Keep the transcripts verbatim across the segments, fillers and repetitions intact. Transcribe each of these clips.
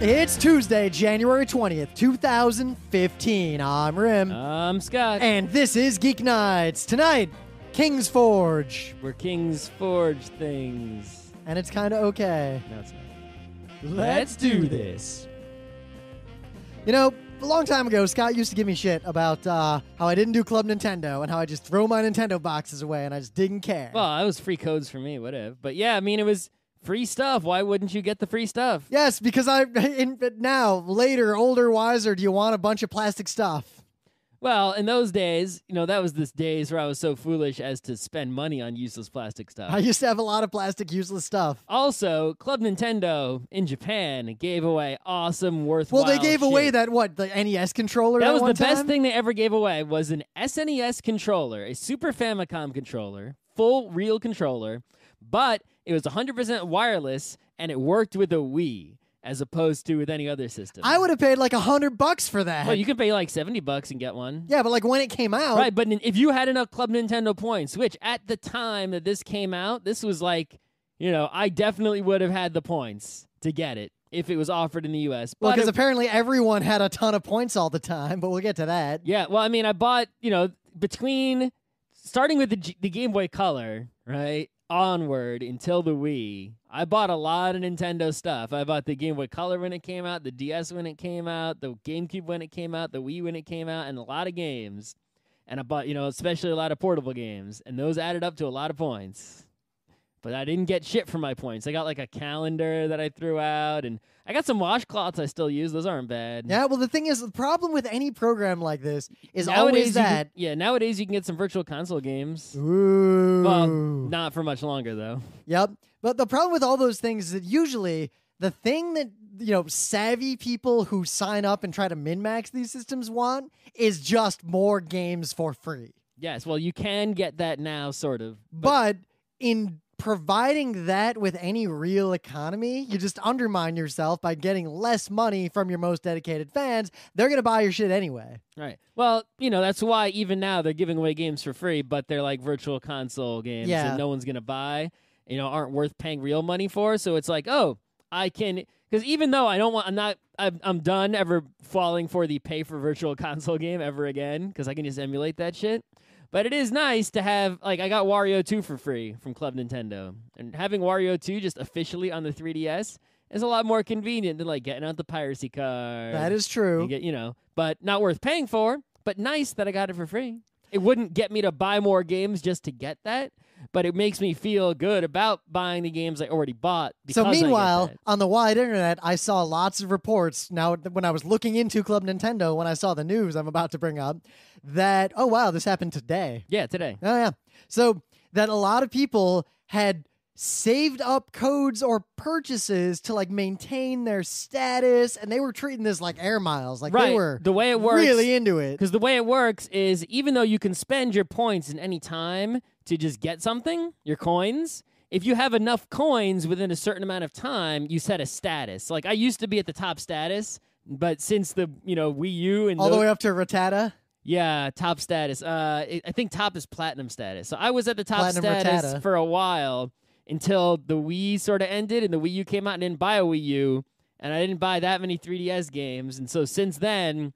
It's Tuesday, January twentieth, two thousand fifteen. I'm Rim. I'm Scott. And this is Geek Nights. Tonight, King's Forge. We're King's Forge things. And it's kind of okay. No, it's not. Let's do this. You know, a long time ago, Scott used to give me shit about uh, how I didn't do Club Nintendo and how I just throw my Nintendo boxes away and I just didn't care. Well, that was free codes for me, whatever. But yeah, I mean, it was... free stuff. Why wouldn't you get the free stuff? Yes, because I in, now, later, older, wiser, do you want a bunch of plastic stuff? Well, in those days, you know, that was this days where I was so foolish as to spend money on useless plastic stuff. I used to have a lot of plastic useless stuff. Also, Club Nintendo in Japan gave away awesome, worthwhile Well, they gave shit. away that, what, the N E S controller? That was the time? best thing they ever gave away was an S N E S controller, a Super Famicom controller, full real controller, but... it was one hundred percent wireless, and it worked with a Wii, as opposed to with any other system. I would have paid like one hundred bucks for that. Well, you could pay like seventy bucks and get one. Yeah, but like when it came out. Right, but if you had enough Club Nintendo points, which at the time that this came out, this was like, you know, I definitely would have had the points to get it if it was offered in the U S. Well, because apparently everyone had a ton of points all the time, but we'll get to that. Yeah, well, I mean, I bought, you know, between, starting with the, G- the Game Boy Color, right? Onward until the Wii, I bought a lot of Nintendo stuff. I bought the Game Boy Color when it came out, the D S when it came out, the GameCube when it came out, the Wii when it came out, and a lot of games. And I bought, you know, especially a lot of portable games. And those added up to a lot of points. But I didn't get shit for my points. I got like a calendar that I threw out, and I got some washcloths I still use. Those aren't bad. Yeah, well, the thing is, the problem with any program like this is nowadays always that. Can, yeah, nowadays you can get some virtual console games. Ooh. Well, not for much longer, though. Yep. But the problem with all those things is that usually the thing that, you know, savvy people who sign up and try to min-max these systems want is just more games for free. Yes, well, you can get that now, sort of. But, but in... providing that with any real economy, you just undermine yourself by getting less money from your most dedicated fans. They're going to buy your shit anyway. Right. Well, you know, that's why even now they're giving away games for free, but they're like virtual console games yeah. that no one's going to buy, you know, aren't worth paying real money for. So it's like, oh, I can... because even though I don't want, I'm not, I'm, I'm done ever falling for the pay for virtual console game ever again, because I can just emulate that shit. But it is nice to have, like, I got Wario two for free from Club Nintendo. And having Wario two just officially on the three D S is a lot more convenient than, like, getting out the piracy card. That is true. You, get, you know, but not worth paying for, but nice that I got it for free. It wouldn't get me to buy more games just to get that, but it makes me feel good about buying the games I already bought. So meanwhile, on the wide internet, I saw lots of reports. Now, when I was looking into Club Nintendo, when I saw the news I'm about to bring up, that, oh, wow, this happened today. Yeah, today. Oh, yeah. So that a lot of people had saved up codes or purchases to like maintain their status, and they were treating this like air miles, like right. they were the way it works, really into it. Because the way it works is even though you can spend your points in any time to just get something, your coins, if you have enough coins within a certain amount of time, you set a status. Like I used to be at the top status, but since the you know Wii U and all those- the way up to Rattata. Yeah, top status. Uh, I think top is platinum status. So I was at the top platinum status Rattata. for a while. Until the Wii sort of ended and the Wii U came out, and I didn't buy a Wii U, and I didn't buy that many three D S games. And so since then,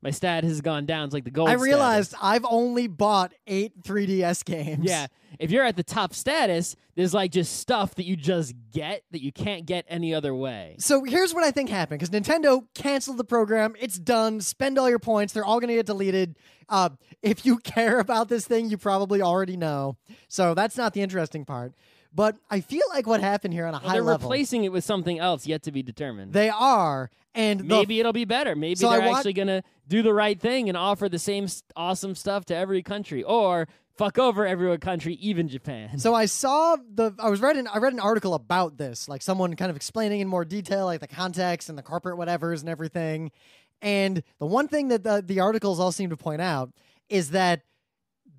my stat has gone down. It's like the gold I realized status. I've only bought eight three D S games. Yeah. If you're at the top status, there's like just stuff that you just get that you can't get any other way. So here's what I think happened, because Nintendo canceled the program. It's done. Spend all your points. They're all going to get deleted. Uh, if you care about this thing, you probably already know. So that's not the interesting part. But I feel like what happened here on a well, high level... they're replacing it with something else yet to be determined. They are. And maybe it'll be better. Maybe so they're want- actually going to do the right thing and offer the same awesome stuff to every country. Or fuck over every country, even Japan. So I saw the... I was reading, I read an article about this. Like someone kind of explaining in more detail, like the context and the corporate whatevers and everything. And the one thing that the, the articles all seem to point out is that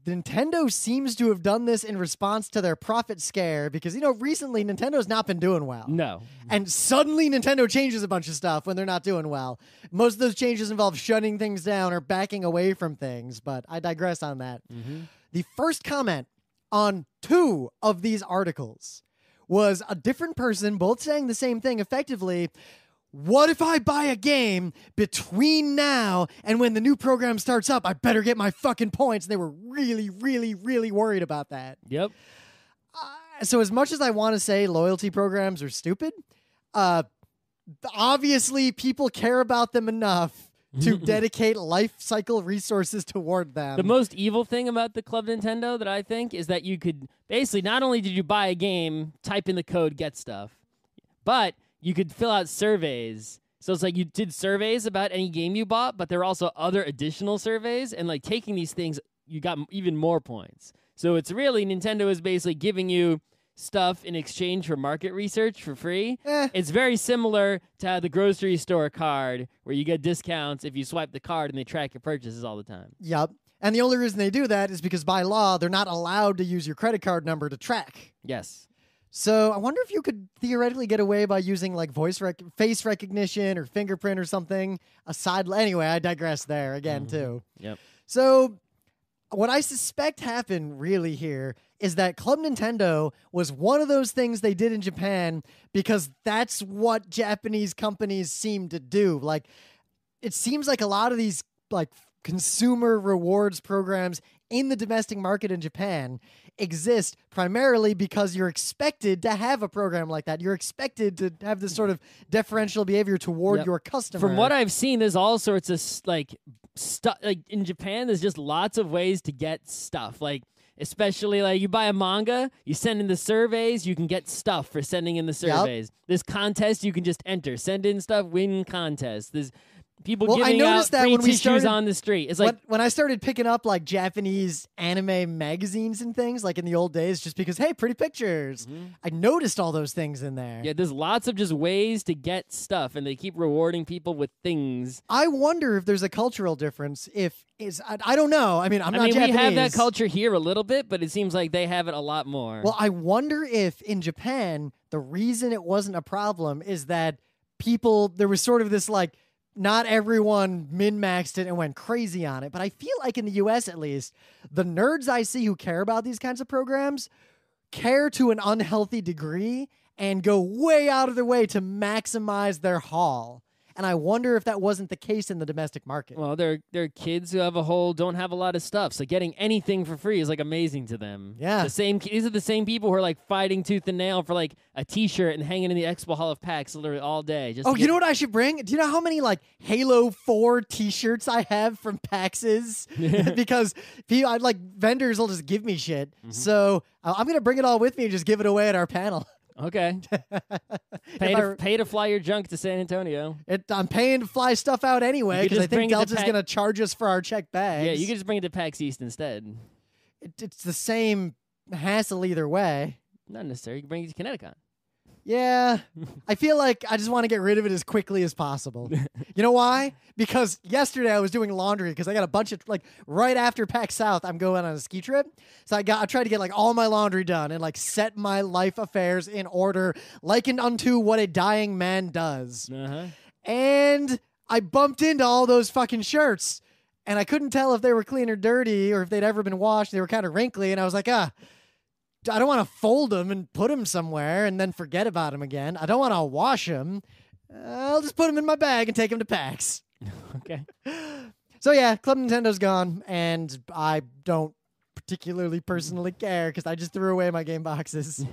Nintendo seems to have done this in response to their profit scare because, you know, recently Nintendo's not been doing well. No. And suddenly Nintendo changes a bunch of stuff when they're not doing well. Most of those changes involve shutting things down or backing away from things, but I digress on that. Mm-hmm. The first comment on two of these articles was a different person both saying the same thing effectively. what if I buy a game between now and when the new program starts up? I better get my fucking points. And they were really, really, really worried about that. Yep. Uh, so as much as I want to say loyalty programs are stupid, uh, obviously people care about them enough to dedicate life cycle resources toward them. The most evil thing about the Club Nintendo that I think is that you could basically, not only did you buy a game, type in the code, get stuff, but you could fill out surveys. So it's like you did surveys about any game you bought, but there were also other additional surveys. And like taking these things, you got even more points. So it's really, Nintendo is basically giving you stuff in exchange for market research for free. Eh. It's very similar to how the grocery store card, where you get discounts if you swipe the card and they track your purchases all the time. Yep. And the only reason they do that is because by law, they're not allowed to use your credit card number to track. Yes. So I wonder if you could theoretically get away by using like voice rec face recognition or fingerprint or something. Aside, anyway, I digress there again, mm-hmm. too. Yep. So what I suspect happened really here is that Club Nintendo was one of those things they did in Japan because that's what Japanese companies seem to do. Like, it seems like a lot of these like consumer rewards programs in the domestic market in Japan exist primarily because you're expected to have a program like that. You're expected to have this sort of deferential behavior toward yep. your customer. From what I've seen, there's all sorts of like stuff. Like in Japan, there's just lots of ways to get stuff. Like, especially, like, you buy a manga, you send in the surveys, you can get stuff for sending in the surveys. Yep. This contest, you can just enter. Send in stuff, win contest. There's people well, giving out that free when we tissues started, on the street. It's like when, when I started picking up, like, Japanese anime magazines and things, like, in the old days, just because, hey, pretty pictures. Mm-hmm. I noticed all those things in there. Yeah, there's lots of just ways to get stuff, and they keep rewarding people with things. I wonder if there's a cultural difference, if... Is I, I don't know. I mean, I'm I not mean, Japanese. We have that culture here a little bit, but it seems like they have it a lot more. Well, I wonder if in Japan, the reason it wasn't a problem is that people, there was sort of this, like, not everyone min-maxed it and went crazy on it. But I feel like in the U S, at least, the nerds I see who care about these kinds of programs care to an unhealthy degree and go way out of their way to maximize their haul. And I wonder if that wasn't the case in the domestic market. Well, there there are kids who have a whole don't have a lot of stuff, so getting anything for free is like amazing to them. Yeah, the same these are the same people who are like fighting tooth and nail for like a T-shirt and hanging in the Expo Hall of PAX literally all day. Just oh, you know what I should bring? Do you know how many like Halo four T-shirts I have from PAXes? Because people, I, like vendors will just give me shit. Mm-hmm. So uh, I'm gonna bring it all with me and just give it away at our panel. Okay. pay, to, I, pay to fly your junk to San Antonio. It, I'm paying to fly stuff out anyway because I think Delta's going to charge us for our check bags. Yeah, you can just bring it to PAX East instead. It, it's the same hassle either way. Not necessary. You can bring it to Connecticut. Yeah. I feel like I just want to get rid of it as quickly as possible. You know why? Because yesterday I was doing laundry because I got a bunch of, like, right after PAX South, I'm going on a ski trip. So I got I tried to get, like, all my laundry done and, like, set my life affairs in order, likened unto what a dying man does. Uh-huh. And I bumped into all those fucking shirts, and I couldn't tell if they were clean or dirty or if they'd ever been washed. They were kind of wrinkly, and I was like, ah. I don't want to fold them and put them somewhere and then forget about them again. I don't want to wash them. I'll just put them in my bag and take them to PAX. Okay. So, yeah, Club Nintendo's gone, and I don't particularly personally care because I just threw away my game boxes.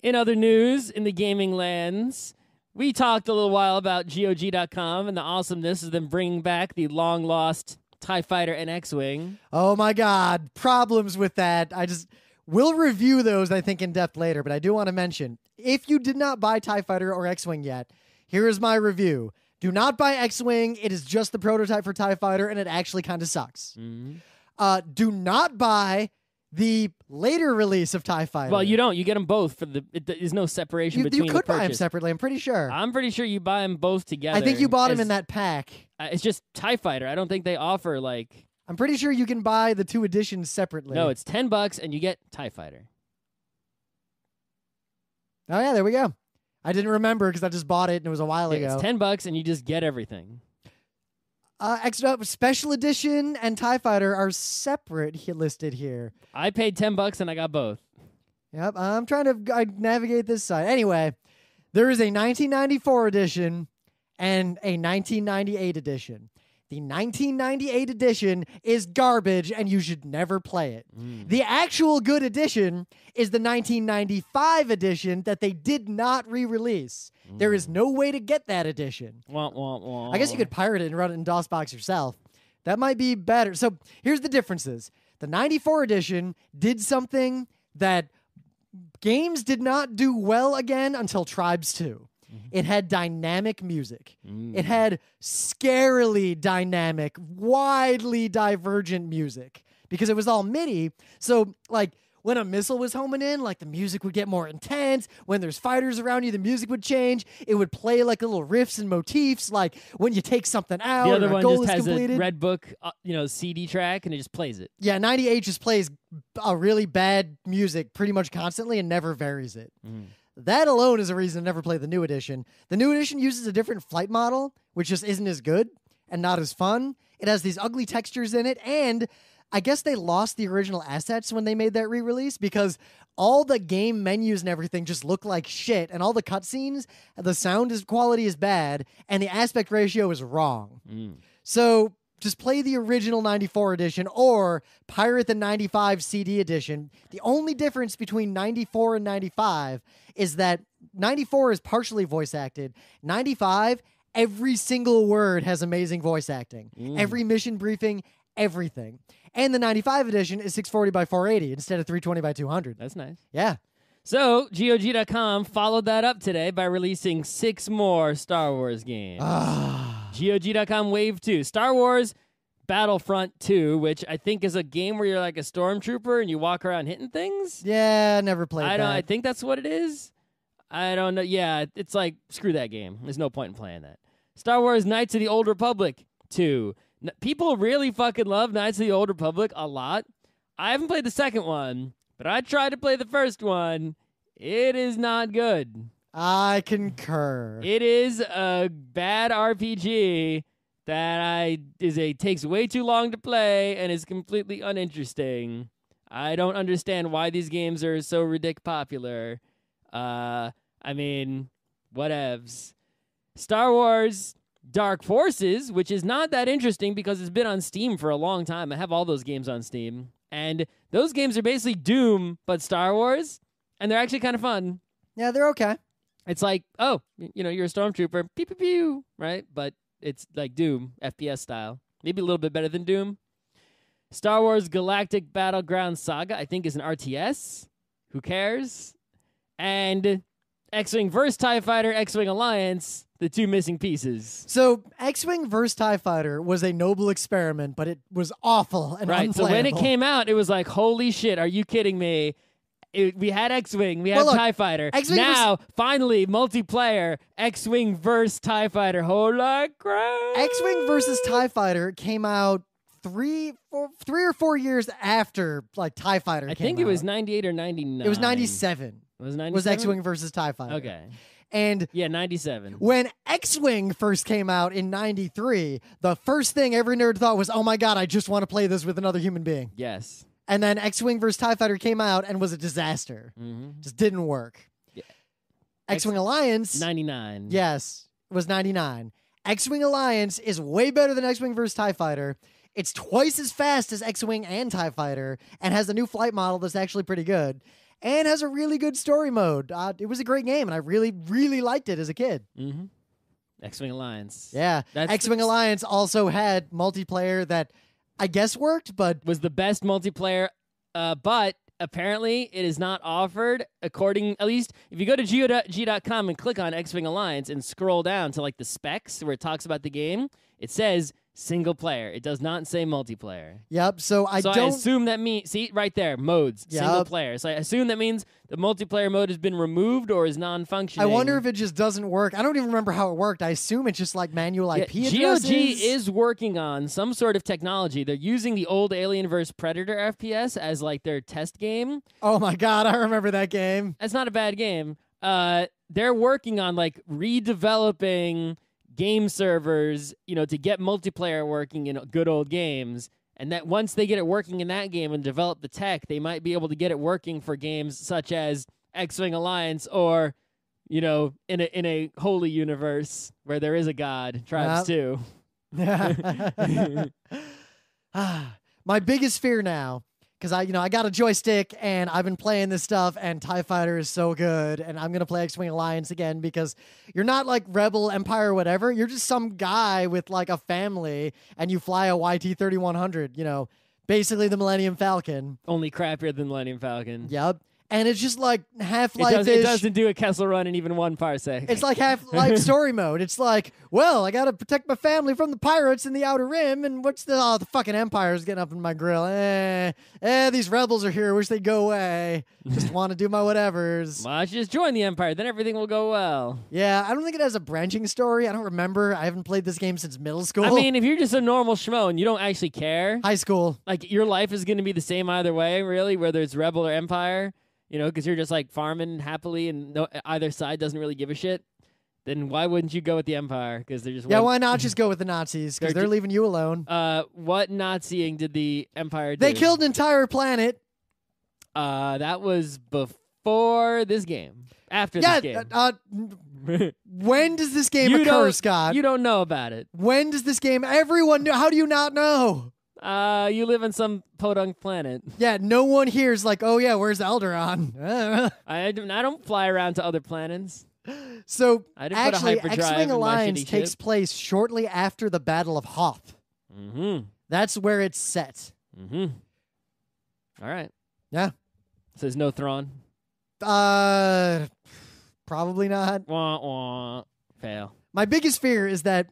In other news, in the gaming lands, we talked a little while about G O G dot com and the awesomeness of them bringing back the long-lost TIE Fighter and X-Wing. Oh, my God. Problems with that. I just... We'll review those, I think, in depth later, but I do want to mention, if you did not buy TIE Fighter or X-Wing yet, here is my review. Do not buy X-Wing. It is just the prototype for TIE Fighter, and it actually kind of sucks. Mm-hmm. uh, do not buy the later release of TIE Fighter. Well, you don't. You get them both. For the it, There's no separation you, between You could the buy them separately, I'm pretty sure. I'm pretty sure you buy them both together. I think you bought them in that pack. Uh, it's just TIE Fighter. I don't think they offer, like... I'm pretty sure you can buy the two editions separately. No, it's ten bucks and you get TIE Fighter. Oh yeah, there we go. I didn't remember because I just bought it and it was a while yeah, ago. It's ten bucks and you just get everything. Uh, extra special edition and TIE Fighter are separate he listed here. I paid ten bucks and I got both. Yep, I'm trying to I navigate this side. Anyway, there is a nineteen ninety-four edition and a nineteen ninety-eight edition. The nineteen ninety-eight edition is garbage, and you should never play it. Mm. The actual good edition is the nineteen ninety-five edition that they did not re-release. Mm. There is no way to get that edition. Wah, wah, wah. I guess you could pirate it and run it in DOSBox yourself. That might be better. So here's the differences. The ninety-four edition did something that games did not do well again until Tribes two. It had dynamic music. Mm. It had scarily dynamic, widely divergent music because it was all MIDI. So, like, when a missile was homing in, like, the music would get more intense. When there's fighters around you, the music would change. It would play, like, little riffs and motifs, like, when you take something out, the other one just has completed. A Red Book, uh, you know, C D track, and it just plays it. Yeah, ninety-eight just plays a really bad music pretty much constantly and never varies it. Mm. That alone is a reason to never play the new edition. The new edition uses a different flight model, which just isn't as good and not as fun. It has these ugly textures in it, and I guess they lost the original assets when they made that re-release because all the game menus and everything just look like shit, and all the cutscenes, the sound is, quality is bad, and the aspect ratio is wrong. Mm. So just play the original ninety-four edition or pirate the ninety-five C D edition. The only difference between ninety-four and ninety-five is that ninety-four is partially voice acted. ninety-five, every single word has amazing voice acting. Mm. Every mission briefing, everything. And the ninety-five edition is six forty by four eighty instead of three twenty by two hundred. That's nice. Yeah. So, G O G dot com followed that up today by releasing six more Star Wars games. G O G dot com Wave two. Star Wars Battlefront two, which I think is a game where you're like a stormtrooper and you walk around hitting things. Yeah, never played I that. Don't, I think that's what it is. I don't know. Yeah, it's like, screw that game. There's no point in playing that. Star Wars Knights of the Old Republic two. N- people really fucking love Knights of the Old Republic a lot. I haven't played the second one, but I tried to play the first one. It is not good. I concur. It is a bad R P G that I is a takes way too long to play and is completely uninteresting. I don't understand why these games are so ridiculous popular. Uh, I mean, whatevs. Star Wars Dark Forces, which is not that interesting because it's been on Steam for a long time. I have all those games on Steam. And those games are basically Doom, but Star Wars. And they're actually kind of fun. Yeah, they're okay. It's like, oh, you know, you're a stormtrooper, pew, pew, pew, right? But it's like Doom, F P S style. Maybe a little bit better than Doom. Star Wars Galactic Battleground Saga, I think, is an R T S. Who cares? And X-Wing versus. TIE Fighter, X-Wing Alliance, the two missing pieces. So X-Wing versus. TIE Fighter was a noble experiment, but it was awful and right, unplayable. So when it came out, it was like, holy shit, are you kidding me? It, we had X-Wing, we had well, look, TIE Fighter. X-Wing now, was... finally, multiplayer, X-Wing versus. TIE Fighter. Holy crap! X-Wing versus. TIE Fighter came out three, four, three or four years after like TIE Fighter I came out. I think it was ninety-eight or ninety-nine. It was ninety-seven. Was ninety-seven? Was X-Wing versus. TIE Fighter. Okay. And yeah, ninety-seven. When X-Wing first came out in ninety-three, the first thing every nerd thought was, oh my god, I just want to play this with another human being. Yes. And then X-Wing versus. TIE Fighter came out and was a disaster. Mm-hmm. Just didn't work. Yeah. X-Wing X- Alliance. ninety-nine. Yes, was ninety-nine. X-Wing Alliance is way better than X-Wing versus. TIE Fighter. It's twice as fast as X-Wing and TIE Fighter and has a new flight model that's actually pretty good and has a really good story mode. Uh, it was a great game, and I really, really liked it as a kid. Mm-hmm. X-Wing Alliance. Yeah. That's X-Wing the- Alliance also had multiplayer that I guess worked, but was the best multiplayer, uh, but apparently it is not offered, according, at least, if you go to G O G dot com and click on X-Wing Alliance and scroll down to, like, the specs where it talks about the game, it says single player. It does not say multiplayer. Yep, so I so don't... So I assume that means, see, right there, modes, yep. Single player. So I assume that means the multiplayer mode has been removed or is non-functioning. I wonder if it just doesn't work. I don't even remember how it worked. I assume it's just like manual I P yeah, addresses. G O G is working on some sort of technology. They're using the old Alien versus. Predator F P S as like their test game. Oh my god, I remember that game. That's not a bad game. Uh, they're working on like redeveloping game servers, you know, to get multiplayer working in good old games, and that once they get it working in that game and develop the tech, they might be able to get it working for games such as X-Wing Alliance or you know, in a in a holy universe where there is a god, Tribes yep. two. Ah, my biggest fear now, because I, you know, I got a joystick and I've been playing this stuff, and TIE Fighter is so good, and I'm gonna play X-Wing Alliance again, because you're not like Rebel, Empire, whatever. You're just some guy with like a family, and you fly a Y T thirty-one hundred. You know, basically the Millennium Falcon. Only crappier than Millennium Falcon. Yep. And it's just like Half-Life. It, does, it doesn't do a Kessel Run in even one parsec. It's like Half-Life story mode. It's like, well, I got to protect my family from the pirates in the Outer Rim, and what's the, oh, the fucking Empire's getting up in my grill. Eh, eh, these rebels are here. I wish they'd go away. Just want to do my whatevers. Well, I should just join the Empire. Then everything will go well. Yeah, I don't think it has a branching story. I don't remember. I haven't played this game since middle school. I mean, if you're just a normal schmo and you don't actually care. High school. Like, your life is going to be the same either way, really, whether it's Rebel or Empire. You know, because you're just like farming happily, and no, either side doesn't really give a shit. Then why wouldn't you go with the Empire? Because they're just yeah. Why not just go with the Nazis? Because they're, they're leaving you alone. Uh, what Naziing did the Empire do? They killed an entire planet. Uh, that was before this game. After yeah, this game. Uh, uh, when does this game you occur, Scott? You don't know about it. When does this game? Everyone knew. How do you not know? Uh, you live on some podunk planet. Yeah, no one here is like, oh yeah, where's Alderaan? I don't, I don't fly around to other planets. So actually, X-Wing Alliance takes ship. place shortly after the Battle of Hoth. Mm-hmm. That's where it's set. Mm-hmm. All right. Yeah. So there's no Thrawn. Uh, probably not. Wah, wah. Fail. My biggest fear is that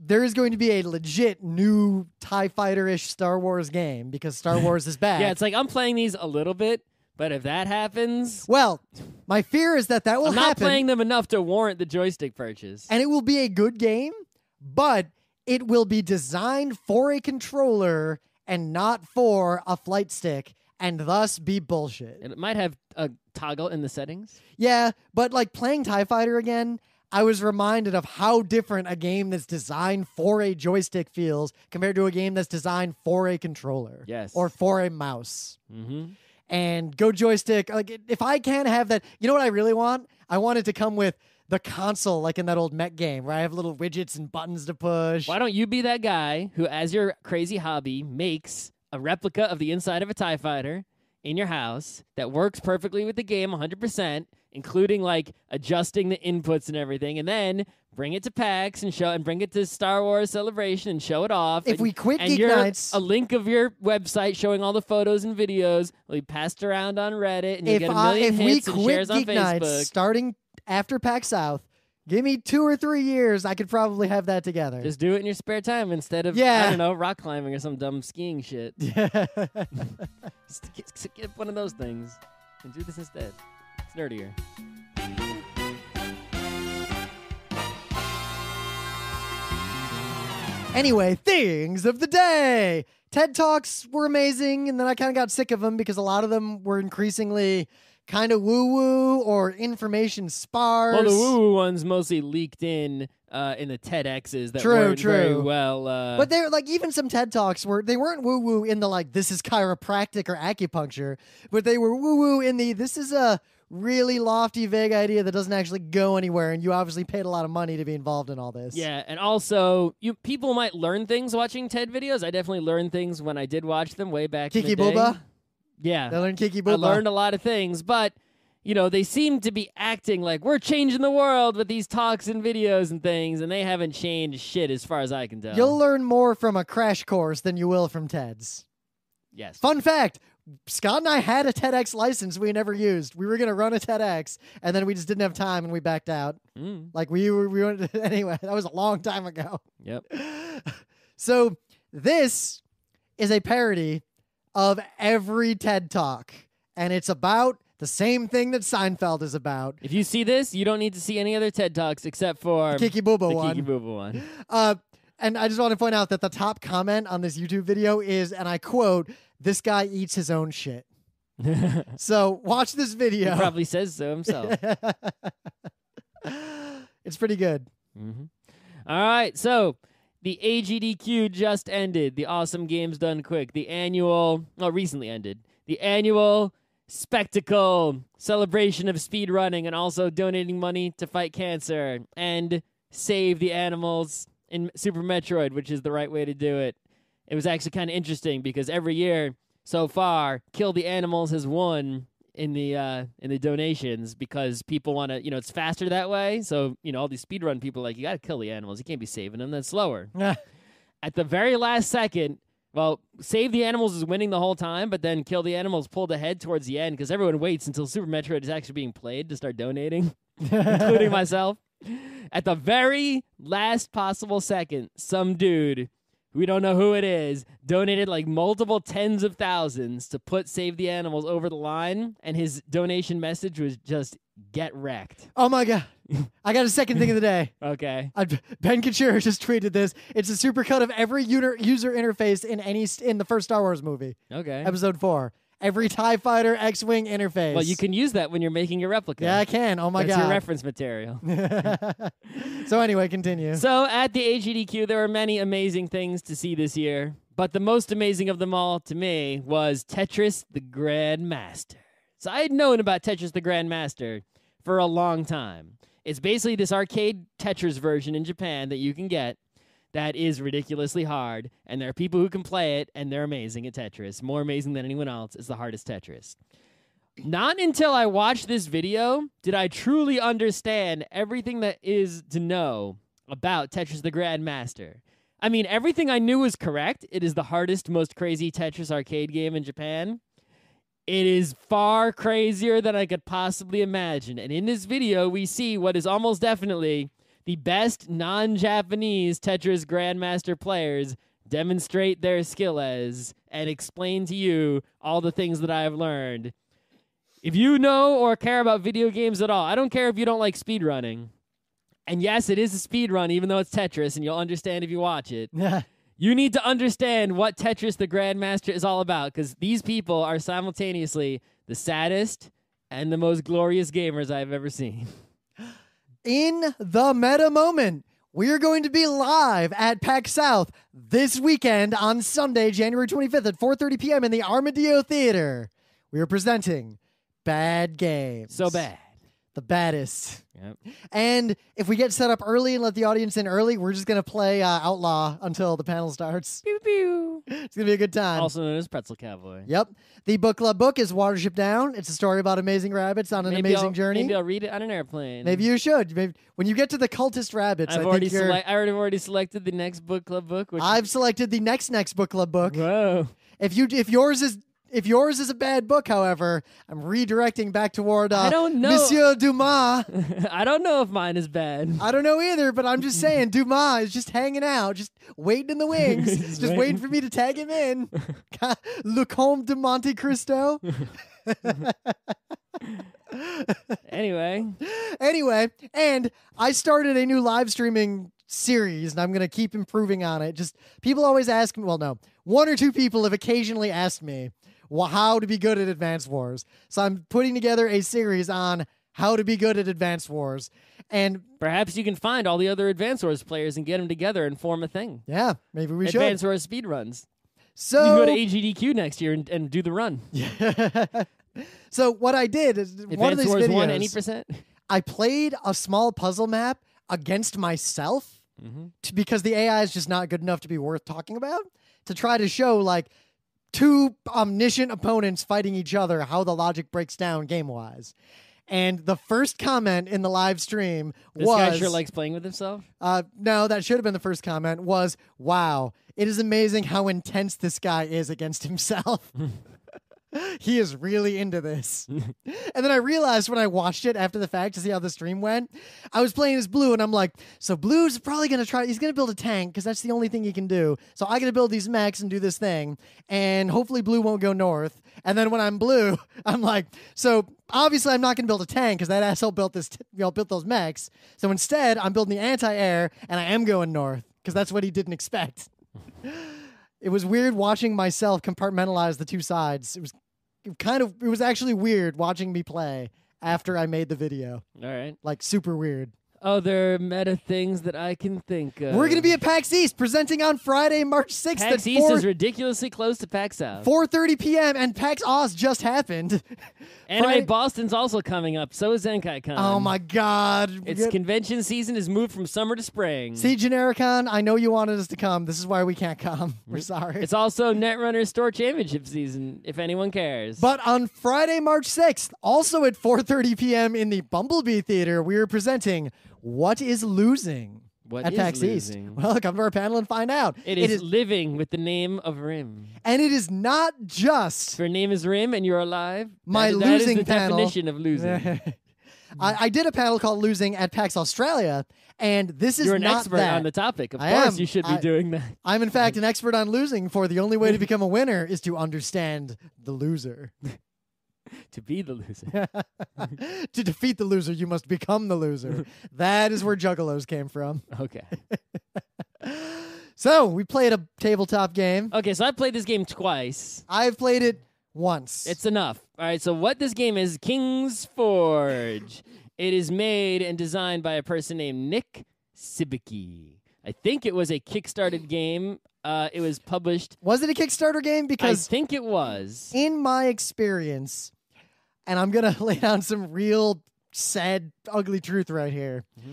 there is going to be a legit new TIE Fighter-ish Star Wars game, because Star Wars is back. Yeah, it's like, I'm playing these a little bit, but if that happens... Well, my fear is that that will happen. I'm not happen, playing them enough to warrant the joystick purchase. And it will be a good game, but it will be designed for a controller and not for a flight stick, and thus be bullshit. And it might have a toggle in the settings. Yeah, but like playing TIE Fighter again... I was reminded of how different a game that's designed for a joystick feels compared to a game that's designed for a controller. Yes. Or for a mouse. Mm-hmm. And go joystick. Like, if I can't have that, you know what I really want? I want it to come with the console, like in that old mech game where I have little widgets and buttons to push. Why don't you be that guy who, as your crazy hobby, makes a replica of the inside of a TIE Fighter in your house that works perfectly with the game one hundred percent, including like adjusting the inputs and everything, and then bring it to PAX and show and bring it to Star Wars Celebration and show it off. If and, we quit Geek Nights, a link of your website showing all the photos and videos will be passed around on Reddit, and you get a million uh, hits and shares on Facebook. If we quit Geek Nights starting after PAX South, give me two or three years, I could probably have that together. Just do it in your spare time instead of, yeah. I don't know, rock climbing or some dumb skiing shit. Yeah. Just get, just get one of those things and do this instead. It's nerdier. Anyway, things of the day. TED Talks were amazing, and then I kind of got sick of them because a lot of them were increasingly... kind of woo-woo or information sparse. Well, the woo-woo ones mostly leaked in uh, in the TEDx's that true, weren't true. very well. Uh... But they were like, even some TED Talks were they weren't woo-woo in the like this is chiropractic or acupuncture, but they were woo-woo in the this is a really lofty, vague idea that doesn't actually go anywhere, and you obviously paid a lot of money to be involved in all this. Yeah, and also, you people might learn things watching TED videos. I definitely learned things when I did watch them way back. Kiki in the day. Booba. Yeah, I learned Kiki Booba. I learned a lot of things, but, you know, they seem to be acting like we're changing the world with these talks and videos and things, and they haven't changed shit as far as I can tell. You'll learn more from a crash course than you will from TED's. Yes. Fun fact, Scott and I had a TEDx license we never used. We were going to run a TEDx, and then we just didn't have time, and we backed out. Mm. Like, we were, we went, anyway, that was a long time ago. Yep. So, this is a parody of every TED Talk, and it's about the same thing that Seinfeld is about. If you see this, you don't need to see any other TED Talks except for the Kiki Booba the one. Kiki Booba one. Uh, and I just want to point out that the top comment on this YouTube video is, and I quote, "This guy eats his own shit." So watch this video. He probably says so himself. It's pretty good. Mm-hmm. All right, so. The A G D Q just ended. The Awesome Games Done Quick. The annual, well, recently ended. The annual spectacle, celebration of speedrunning, and also donating money to fight cancer and save the animals in Super Metroid, which is the right way to do it. It was actually kind of interesting because every year so far, Kill the Animals has won in the uh, in the donations because people want to, you know, it's faster that way. So, you know, all these speedrun people are like, you got to kill the animals. You can't be saving them. That's slower. At the very last second, well, Save the Animals is winning the whole time, but then Kill the Animals pulled ahead towards the end because everyone waits until Super Metroid is actually being played to start donating, including myself. At the very last possible second, some dude, we don't know who it is, donated like multiple tens of thousands to put Save the Animals over the line, and his donation message was just, get wrecked. Oh my God. I got a second thing of the day. Okay. I, Ben Couture just tweeted this. It's a supercut of every user interface in any in the first Star Wars movie. Okay. Episode four. Every TIE Fighter, X-Wing interface. Well, you can use that when you're making your replica. Yeah, I can. Oh, my That's God. That's your reference material. So anyway, continue. So at the A G D Q, there were many amazing things to see this year. But the most amazing of them all to me was Tetris the Grandmaster. So I had known about Tetris the Grandmaster for a long time. It's basically this arcade Tetris version in Japan that you can get that is ridiculously hard, and there are people who can play it, and they're amazing at Tetris. More amazing than anyone else. It's the hardest Tetris. Not until I watched this video did I truly understand everything that is to know about Tetris the Grandmaster. I mean, everything I knew was correct. It is the hardest, most crazy Tetris arcade game in Japan. It is far crazier than I could possibly imagine. And in this video, we see what is almost definitely the best non-Japanese Tetris Grandmaster players demonstrate their skill as and explain to you all the things that I have learned. If you know or care about video games at all, I don't care if you don't like speedrunning. And yes, it is a speedrun, even though it's Tetris, and you'll understand if you watch it. You need to understand what Tetris the Grandmaster is all about, because these people are simultaneously the saddest and the most glorious gamers I've ever seen. In the meta moment, we are going to be live at PAX South this weekend on Sunday, January twenty-fifth at four thirty p m in the Armadillo Theater. We are presenting Bad Games. So bad. The baddest. Yep. And if we get set up early and let the audience in early, we're just going to play uh, Outlaw until the panel starts. Pew, pew. It's going to be a good time. Also known as Pretzel Cowboy. Yep. The book club book is Watership Down. It's a story about amazing rabbits on an maybe amazing I'll, journey. Maybe I'll read it on an airplane. Maybe you should. Maybe, when you get to the cultist rabbits, I've I already think you're... I already already selected the next book club book. Which I've selected the next next book club book. Whoa. If you if yours is... If yours is a bad book, however, I'm redirecting back toward uh, I don't know. Monsieur Dumas. I don't know if mine is bad. I don't know either, but I'm just saying Dumas is just hanging out, just waiting in the wings, just waiting. waiting for me to tag him in. Le Comte de Monte Cristo. Anyway. Anyway, and I started a new live streaming series, and I'm going to keep improving on it. Just people always ask me, well, no, one or two people have occasionally asked me, well, how to be good at Advanced Wars. So I'm putting together a series on how to be good at Advanced Wars. And perhaps you can find all the other Advanced Wars players and get them together and form a thing. Yeah, maybe we Advanced should. Advanced Wars speedruns. So you can go to A G D Q next year and, and do the run. So what I did is Advanced one of these Wars videos, won any percent? I played a small puzzle map against myself mm-hmm. to, because the A I is just not good enough to be worth talking about, to try to show, like, two omniscient opponents fighting each other, how the logic breaks down game-wise. And the first comment in the live stream this was... This guy sure likes playing with himself? Uh, no, that should have been the first comment, was, wow, it is amazing how intense this guy is against himself. He is really into this. And then I realized when I watched it after the fact to see how the stream went, I was playing as Blue, and I'm like, so Blue's probably going to try, he's going to build a tank, because that's the only thing he can do. So I got to build these mechs and do this thing, and hopefully Blue won't go north. And then when I'm Blue, I'm like, so obviously I'm not going to build a tank, because that asshole built, this t you know, built those mechs. So instead, I'm building the anti-air, and I am going north, because that's what he didn't expect. It was weird watching myself compartmentalize the two sides. It was kind of, it was actually weird watching me play after I made the video. All right. Like, super weird. other meta things that I can think of. We're going to be at PAX East, presenting on Friday, March sixth. PAX at East four... is ridiculously close to PAX South. four thirty p m, and PAX Oz just happened. Anime Friday... Boston's also coming up, so is ZenkaiCon. Oh my god. Its Get... convention season has moved from summer to spring. See, Genericon, I know you wanted us to come. This is why we can't come. We're sorry. It's also Netrunner Store Championship season, if anyone cares. But on Friday, March sixth, also at four thirty p m in the Bumblebee Theater, we are presenting... What is losing what at is PAX losing? East? Well, come to our panel and find out. It, it is, is living with the name of Rim. And it is not just... If your name is Rim and you're alive, my that, losing that is the panel. Definition of losing. I, I did a panel called Losing at PAX Australia, and this is you're an not expert that. On the topic. Of I course am. You should be I, doing that. I'm, in fact, an expert on losing, for the only way to become a winner is to understand the loser. To be the loser. To defeat the loser, you must become the loser. That is where Juggalos came from. Okay. So, we played a tabletop game. Okay, so I've played this game twice. I've played it once. It's enough. All right, so what this game is, King's Forge. It is made and designed by a person named Nick Sibicki. I think it was a Kickstarted game. Uh, it was published. Was it a Kickstarter game? Because I think it was. In my experience, and I'm going to lay down some real sad, ugly truth right here. Mm-hmm.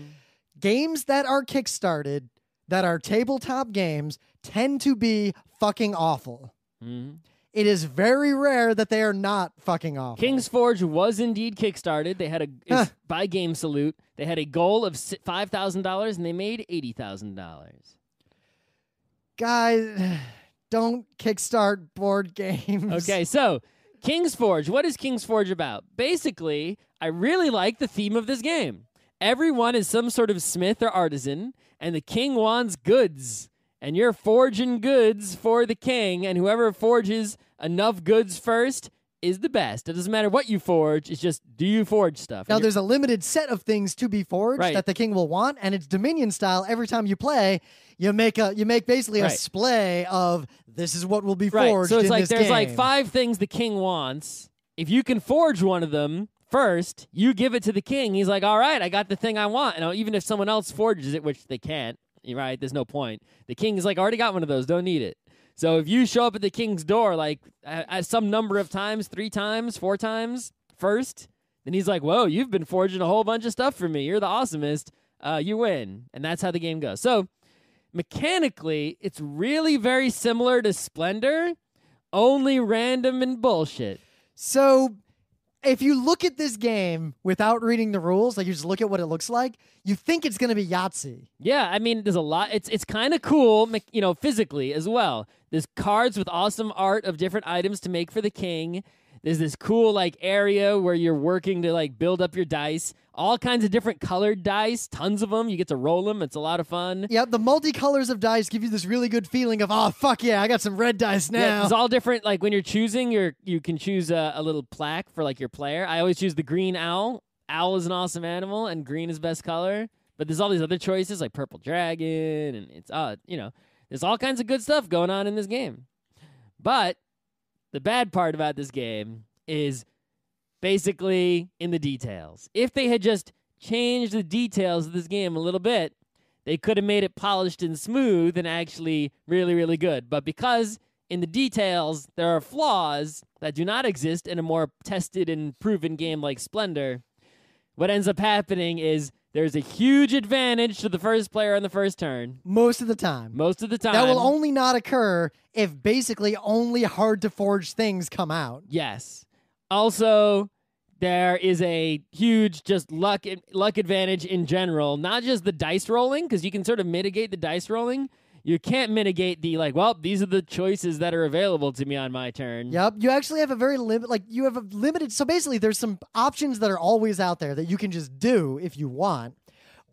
Games that are Kickstarted, that are tabletop games, tend to be fucking awful. Mm-hmm. It is very rare that they are not fucking awful. King's Forge was indeed Kickstarted. They had a huh. by Game Salute. They had a goal of five thousand dollars, and they made eighty thousand dollars. Guys, don't kickstart board games. Okay, so King's Forge. What is King's Forge about? Basically, I really like the theme of this game. Everyone is some sort of smith or artisan, and the king wants goods. And you're forging goods for the king, and whoever forges enough goods first is the best. It doesn't matter what you forge. It's just, do you forge stuff? Now, there's a limited set of things to be forged right. that the king will want, and it's Dominion style. Every time you play, you make a you make basically right. a splay of this is what will be right. forged so it's in like, this there's game. Like five things the king wants. If you can forge one of them first, you give it to the king. He's like, all right, I got the thing I want. And even if someone else forges it, which they can't, right? There's no point. The king is like, I already got one of those. Don't need it. So if you show up at the king's door, like, at some number of times, three times, four times, first, then he's like, whoa, you've been forging a whole bunch of stuff for me. You're the awesomest. Uh, you win. And that's how the game goes. So, mechanically, it's really very similar to Splendor, only random and bullshit. So... if you look at this game without reading the rules, like you just look at what it looks like, you think it's going to be Yahtzee. Yeah, I mean, there's a lot. It's it's kind of cool, you know, physically as well. There's cards with awesome art of different items to make for the king. There's this cool, like, area where you're working to, like, build up your dice. All kinds of different colored dice, tons of them. You get to roll them. It's a lot of fun. Yeah, the multicolors of dice give you this really good feeling of, oh, fuck yeah, I got some red dice now. Yeah, it's all different. Like, when you're choosing, you're, you can choose a, a little plaque for, like, your player. I always choose the green owl. Owl is an awesome animal, and green is best color. But there's all these other choices, like purple dragon, and it's, uh, you know, there's all kinds of good stuff going on in this game. But... the bad part about this game is basically in the details. If they had just changed the details of this game a little bit, they could have made it polished and smooth and actually really, really good. But because in the details, there are flaws that do not exist in a more tested and proven game like Splendor, what ends up happening is there's a huge advantage to the first player on the first turn. Most of the time. Most of the time. That will only not occur if basically only hard-to-forge things come out. Yes. Also, there is a huge just luck luck advantage in general. Not just the dice rolling, because you can sort of mitigate the dice rolling. You can't mitigate the, like, well, these are the choices that are available to me on my turn. Yep. You actually have a very limit, like, you have a limited, so basically there's some options that are always out there that you can just do if you want,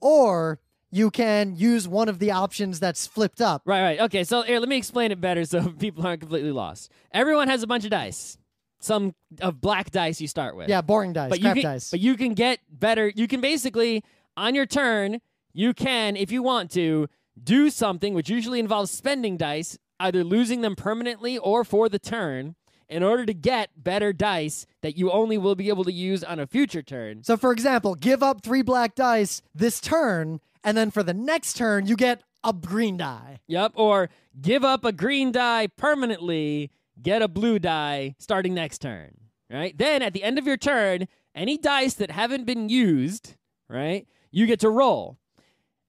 or you can use one of the options that's flipped up. Right, right. Okay, so here, let me explain it better so people aren't completely lost. Everyone has a bunch of dice. Some of black dice you start with. Yeah, boring dice, but crap you can, dice. But you can get better, you can basically, on your turn, you can, if you want to, do something which usually involves spending dice, either losing them permanently or for the turn, in order to get better dice that you only will be able to use on a future turn. So, for example, give up three black dice this turn, and then for the next turn, you get a green die. Yep, or give up a green die permanently, get a blue die starting next turn, right? Then, at the end of your turn, any dice that haven't been used, right, you get to roll.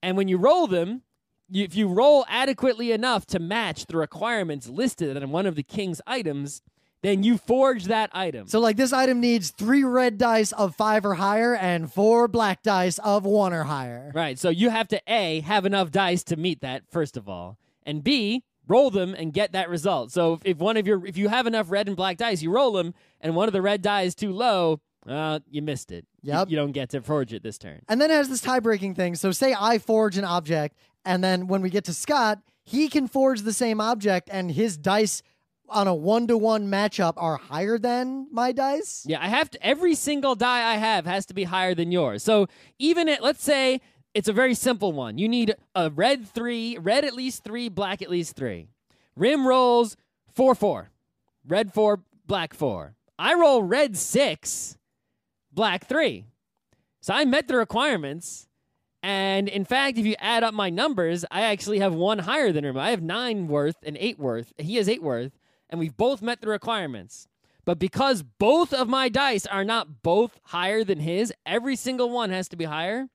And when you roll them, you, if you roll adequately enough to match the requirements listed on one of the king's items, then you forge that item. So, like, this item needs three red dice of five or higher and four black dice of one or higher. Right, so you have to, A, have enough dice to meet that, first of all, and B, roll them and get that result. So if one of your, if you have enough red and black dice, you roll them, and one of the red die is too low, uh, you missed it. Yep. You, you don't get to forge it this turn. And then it has this tie-breaking thing. So say I forge an object, and then when we get to Scott, he can forge the same object, and his dice on a one-to-one matchup are higher than my dice. Yeah, I have to, every single die I have has to be higher than yours. So even at, let's say, it's a very simple one. You need a red three, red at least three, black at least three. Rim rolls four, four. Red four, black four. I roll red six, black three. So I met the requirements. And in fact, if you add up my numbers, I actually have one higher than Rim. I have nine worth and eight worth. He has eight worth. And we've both met the requirements. But because both of my dice are not both higher than his, every single one has to be higher.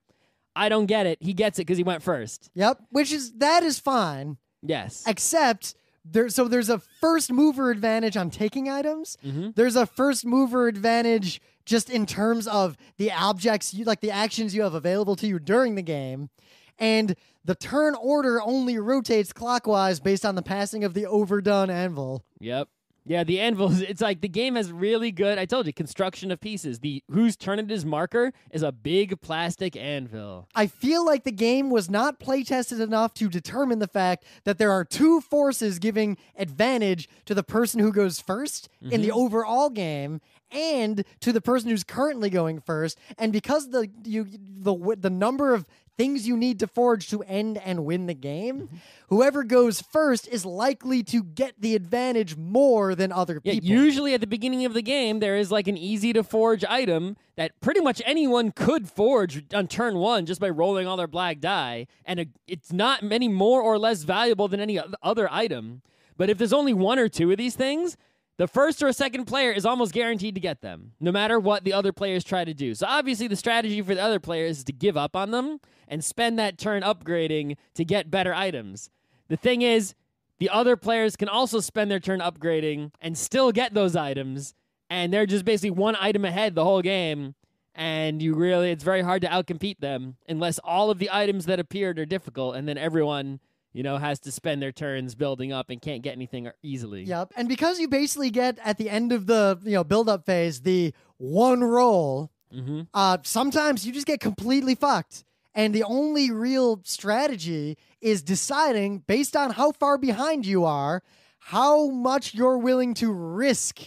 I don't get it. He gets it because he went first. Yep, which is, that is fine. Yes. Except, there. so there's a first mover advantage on taking items. Mm-hmm. There's a first mover advantage just in terms of the objects, you, like the actions you have available to you during the game. And the turn order only rotates clockwise based on the passing of the overdone anvil. Yep. Yeah, the anvils, it's like the game has really good, I told you, construction of pieces. The whose turn it is marker is a big plastic anvil. I feel like the game was not play-tested enough to determine the fact that there are two forces giving advantage to the person who goes first mm-hmm. in the overall game and to the person who's currently going first. And because the you the the number of things you need to forge to end and win the game, whoever goes first is likely to get the advantage more than other people. Yeah, usually at the beginning of the game, there is like an easy-to-forge item that pretty much anyone could forge on turn one just by rolling all their black die, and a, it's not any more or less valuable than any other item. But if there's only one or two of these things, the first or second player is almost guaranteed to get them, no matter what the other players try to do. So obviously the strategy for the other players is to give up on them and spend that turn upgrading to get better items. The thing is, the other players can also spend their turn upgrading and still get those items, and they're just basically one item ahead the whole game, and you really, it's very hard to outcompete them unless all of the items that appeared are difficult, and then everyone, you know, has to spend their turns building up and can't get anything easily. Yep, and because you basically get, at the end of the, you know, build-up phase, the one roll, mm-hmm. uh, sometimes you just get completely fucked. And the only real strategy is deciding, based on how far behind you are, how much you're willing to risk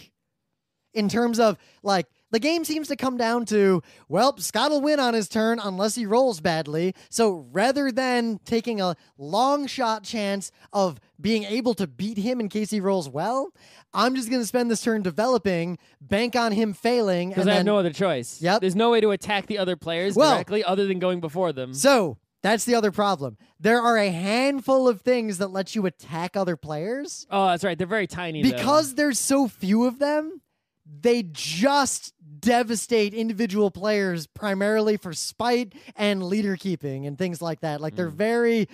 in terms of, like, the game seems to come down to, well, Scott will win on his turn unless he rolls badly. So rather than taking a long shot chance of being able to beat him in case he rolls well, I'm just going to spend this turn developing, bank on him failing. Because I then have no other choice. Yep. There's no way to attack the other players well, directly other than going before them. So that's the other problem. There are a handful of things that let you attack other players. Oh, that's right. They're very tiny, because though. There's so few of them. They just devastate individual players primarily for spite and leader keeping and things like that. Like, mm. they're very,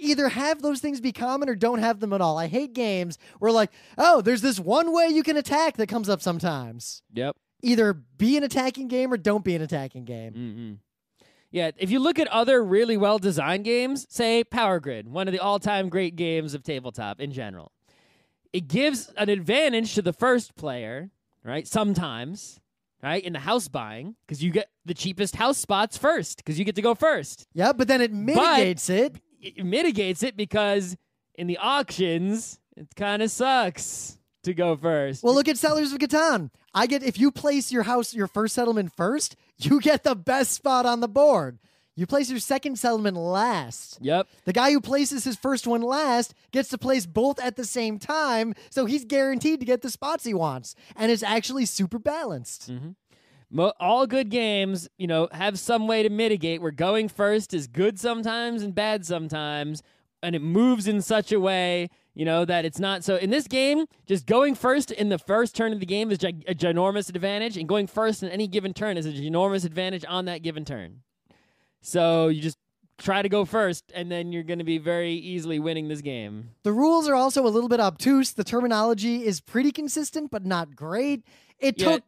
either have those things be common or don't have them at all. I hate games where, like, oh, there's this one way you can attack that comes up sometimes. Yep. Either be an attacking game or don't be an attacking game. Mm-hmm. Yeah, if you look at other really well-designed games, say Power Grid, one of the all-time great games of tabletop in general, it gives an advantage to the first player, right? Sometimes, right? In the house buying, because you get the cheapest house spots first, because you get to go first. Yeah, but then it mitigates but it. It mitigates it because in the auctions, it kind of sucks to go first. Well, look at Settlers of Catan. I get, if you place your house, your first settlement first, you get the best spot on the board. You place your second settlement last. Yep. The guy who places his first one last gets to place both at the same time, so he's guaranteed to get the spots he wants. And it's actually super balanced. Mm-hmm. Mo all good games, you know, have some way to mitigate where going first is good sometimes and bad sometimes, and it moves in such a way, you know, that it's not so... In this game, just going first in the first turn of the game is gi a ginormous advantage, and going first in any given turn is a ginormous advantage on that given turn. So you just try to go first, and then you're going to be very easily winning this game. The rules are also a little bit obtuse. The terminology is pretty consistent, but not great. It yeah. took...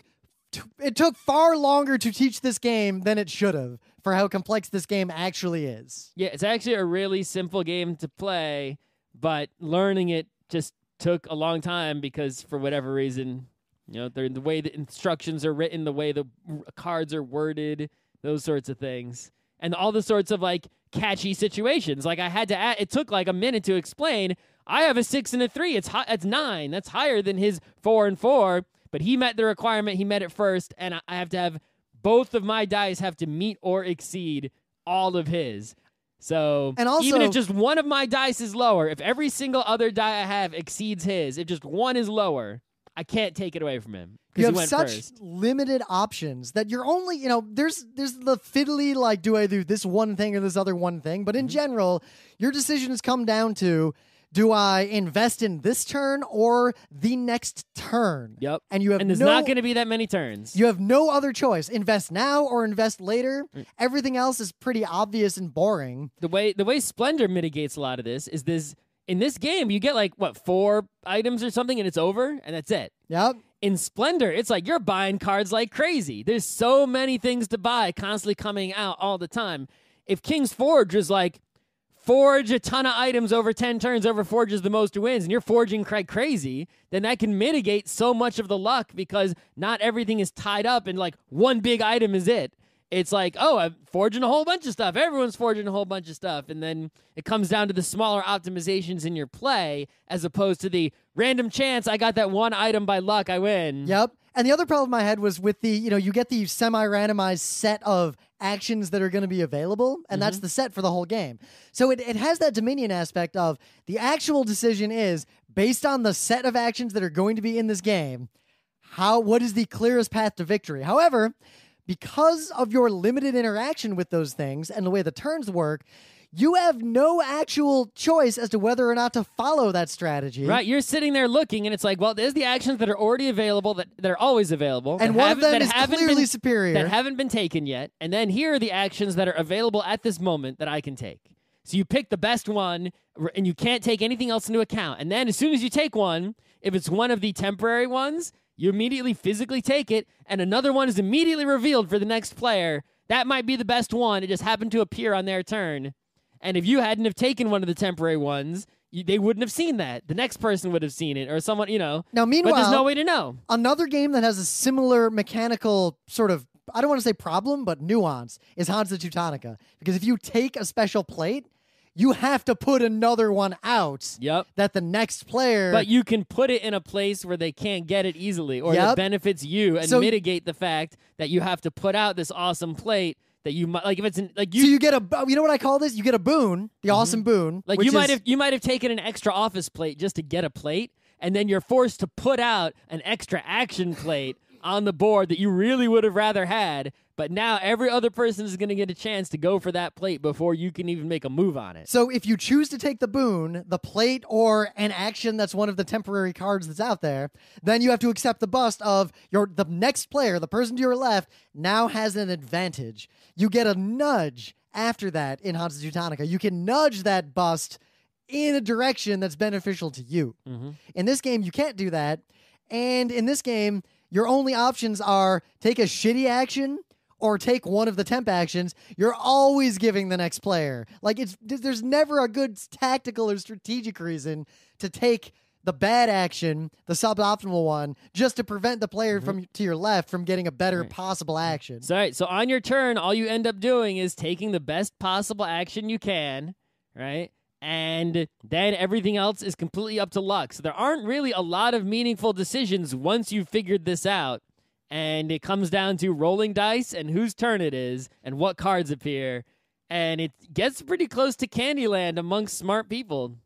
It took far longer to teach this game than it should have for how complex this game actually is. Yeah, it's actually a really simple game to play, but learning it just took a long time because for whatever reason, you know, the way the instructions are written, the way the cards are worded, those sorts of things. And all the sorts of, like, catchy situations. Like, I had to add, it took, like, a minute to explain, I have a six and a three. It's, it's nine. That's higher than his four and four. But he met the requirement, he met it first, and I have to have, both of my dice have to meet or exceed all of his. So and also, even if just one of my dice is lower, if every single other die I have exceeds his, if just one is lower, I can't take it away from him. You have such first. limited options that you're only, you know, there's there's the fiddly, like, do I do this one thing or this other one thing? But in mm-hmm. general, your decisions come down to, do I invest in this turn or the next turn? Yep. And you have and there's no, not going to be that many turns. You have no other choice. Invest now or invest later. Mm. Everything else is pretty obvious and boring. The way the way Splendor mitigates a lot of this is this in this game you get like what four items or something and it's over and that's it. Yep. In Splendor, it's like you're buying cards like crazy. There's so many things to buy constantly coming out all the time. If King's Forge is like forge a ton of items over ten turns, over forges the most who wins, and you're forging crack crazy, then that can mitigate so much of the luck because not everything is tied up and like one big item is it. It's like, oh, I'm forging a whole bunch of stuff. Everyone's forging a whole bunch of stuff. And then it comes down to the smaller optimizations in your play as opposed to the random chance. I got that one item by luck. I win. Yep. And the other problem I had was with the, you know, you get the semi-randomized set of actions that are going to be available, and mm-hmm. that's the set for the whole game. So it, it has that Dominion aspect of the actual decision is, based on the set of actions that are going to be in this game, how what is the clearest path to victory? However, because of your limited interaction with those things and the way the turns work, you have no actual choice as to whether or not to follow that strategy. Right, you're sitting there looking, and it's like, well, there's the actions that are already available, that, that are always available. And one of them is clearly been, superior. That haven't been taken yet. And then here are the actions that are available at this moment that I can take. So you pick the best one, and you can't take anything else into account. And then as soon as you take one, if it's one of the temporary ones, you immediately physically take it, and another one is immediately revealed for the next player. That might be the best one. It just happened to appear on their turn. And if you hadn't have taken one of the temporary ones, you, they wouldn't have seen that. The next person would have seen it, or someone, you know. Now, meanwhile, but there's no way to know. Another game that has a similar mechanical sort of, I don't want to say problem, but nuance, is Hansa Teutonica. Because if you take a special plate, you have to put another one out yep. that the next player... But you can put it in a place where they can't get it easily, or yep. that benefits you and so mitigate the fact that you have to put out this awesome plate that you might like if it's an, like you, so you get a you know what I call this you get a boon the mm-hmm. awesome boon like you might have you might have taken an extra office plate just to get a plate and then you're forced to put out an extra action plate on the board that you really would have rather had, but now every other person is going to get a chance to go for that plate before you can even make a move on it. So if you choose to take the boon, the plate, or an action that's one of the temporary cards that's out there, then you have to accept the bust of your the next player, the person to your left, now has an advantage. You get a nudge after that in Hansa Teutonica. You can nudge that bust in a direction that's beneficial to you. Mm-hmm. In this game, you can't do that. And in this game, your only options are take a shitty action or take one of the temp actions. You're always giving the next player. Like, it's there's never a good tactical or strategic reason to take the bad action, the suboptimal one, just to prevent the player mm-hmm. from to your left from getting a better right. possible action. So, all right, so on your turn, all you end up doing is taking the best possible action you can, right? And then everything else is completely up to luck. So there aren't really a lot of meaningful decisions once you've figured this out. And it comes down to rolling dice and whose turn it is and what cards appear. and it gets pretty close to Candyland amongst smart people.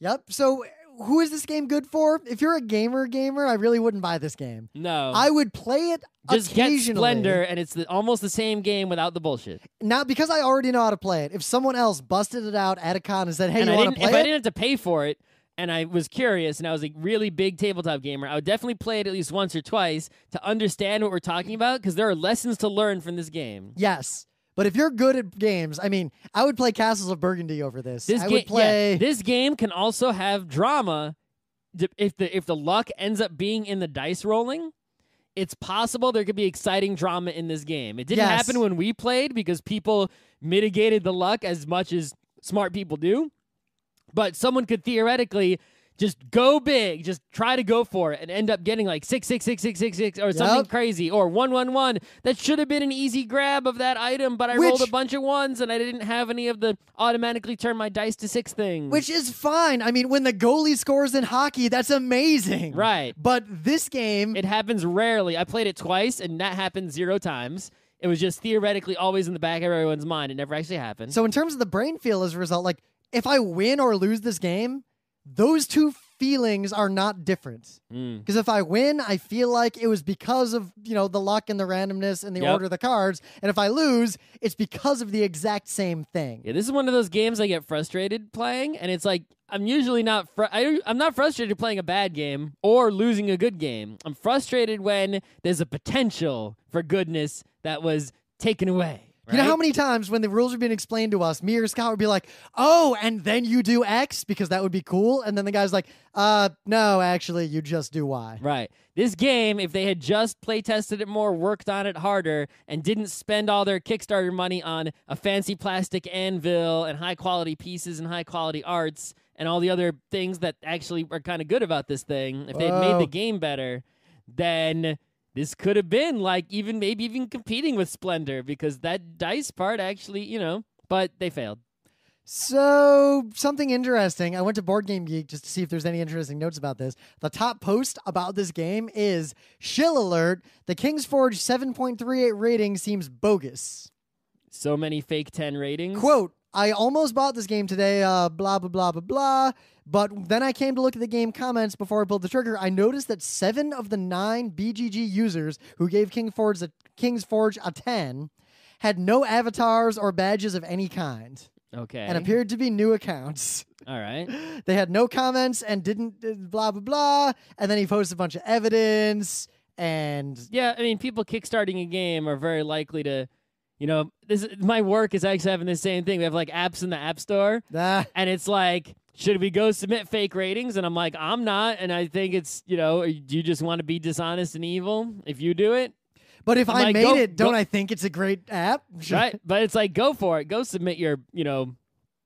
Yep. So who is this game good for? If you're a gamer gamer, I really wouldn't buy this game. No. I would play it Just occasionally. Just get Splendor, and it's the, almost the same game without the bullshit. Now, because I already know how to play it, if someone else busted it out at a con and said, hey, and you want to play if it? If I didn't have to pay for it, and I was curious, and I was a really big tabletop gamer, I would definitely play it at least once or twice to understand what we're talking about, because there are lessons to learn from this game. Yes. But if you're good at games, I mean, I would play Castles of Burgundy over this. This I would play. Yeah, this game can also have drama. If the if the luck ends up being in the dice rolling, it's possible there could be exciting drama in this game. It didn't yes. happen when we played because people mitigated the luck as much as smart people do. But someone could theoretically just go big, just try to go for it, and end up getting like six, six, six, six, six, six, or yep. something crazy, or one, one, one. That should have been an easy grab of that item, but I which, rolled a bunch of ones, and I didn't have any of the automatically turn my dice to six things. Which is fine. I mean, when the goalie scores in hockey, that's amazing. Right. But this game... it happens rarely. I played it twice, and that happened zero times. It was just theoretically always in the back of everyone's mind. It never actually happened. So in terms of the brain feel as a result, like, if I win or lose this game, those two feelings are not different. Because mm. if I win, I feel like it was because of, you know, the luck and the randomness and the yep. order of the cards. And if I lose, it's because of the exact same thing. Yeah, this is one of those games I get frustrated playing. And it's like, I'm usually not, fr I, I'm not frustrated playing a bad game or losing a good game. I'm frustrated when there's a potential for goodness that was taken away. You know how many times when the rules are being explained to us, me or Scott would be like, oh, and then you do X because that would be cool. And then the guy's like, uh, no, actually, you just do Y. Right. This game, if they had just play tested it more, worked on it harder, and didn't spend all their Kickstarter money on a fancy plastic anvil and high quality pieces and high quality arts and all the other things that actually are kind of good about this thing, if they had made the game better, then... this could have been, like, even maybe even competing with Splendor because that dice part actually, you know, but they failed. So, something interesting. I went to Board Game Geek just to see if there's any interesting notes about this. The top post about this game is, shill alert, the King's Forge seven point three eight rating seems bogus. So many fake ten ratings. Quote, I almost bought this game today, uh, blah, blah, blah, blah, blah. But then I came to look at the game comments before I pulled the trigger. I noticed that seven of the nine B G G users who gave King Forge a, King's Forge a ten had no avatars or badges of any kind. Okay. And appeared to be new accounts. All right. They had no comments and didn't uh, blah, blah, blah. And then he posted a bunch of evidence and... yeah, I mean, people kickstarting a game are very likely to... you know, this my work is actually having the same thing. We have, like, apps in the App Store. Ah. And it's like, should we go submit fake ratings? And I'm like, I'm not. And I think it's, you know, do you just want to be dishonest and evil if you do it? But if I'm I like, made go, it, don't go. I think it's a great app? Right. But it's like, go for it. Go submit your, you know,